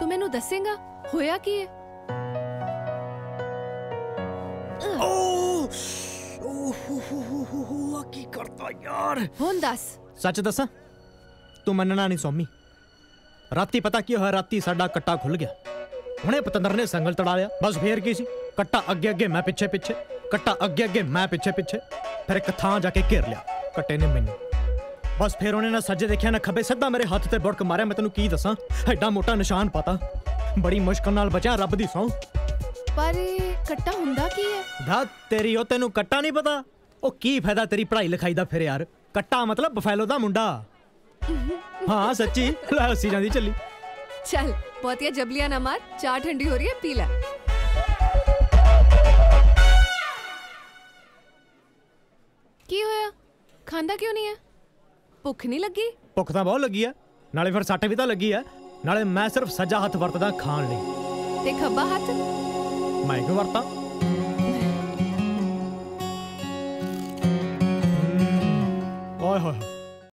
तो मैनू दसेगा होया की है? की करता यार हुन दस। सच दसा तू मनना नहीं सौमी। राती पता की होया, राती साडा कट्टा खुल गया। हुणे पतंदर ने संगल तड़ा लिया। बस फेर की सी, कट्टा अगे अगे मैं पिछे पिछे, कट्टा अगे अगे मैं पिछे पिछे, फिर एक थां जाके घेर लिया कट्टे ने मैनू। बस फिर उन्हें ना सज्जे देखिया ना खबे, सीधा मेरे हाथ ते बुड़क मारिया। मैं तेनू की दसा, एडा मोटा निशान पता, बड़ी मुश्किल नाल बचा, रब दी सौं। पर कट्टा हुंदा की है? दा तेरी ओ, तेनू कट्टा नहीं पता? ओ की फायदा तेरी पढ़ाई लिखाई दा फिर यार। कट्टा मतलब बफैलो दा मुंडा। हाँ सच्ची, हसी जांदी चली। चल बहुतिया जबलियां ना मार, चाह ठंडी हो रही है, पी ला। की होया, खांदा क्यों नहीं है? भुख नहीं लगी? भुख तो बहुत लगी है, नाले फिर सट भी तो लगी है, नाले मैं सिर्फ सज्जा हथ वरतदा खाण लई। ते खब्बा हथ मैं क्यों वरतां?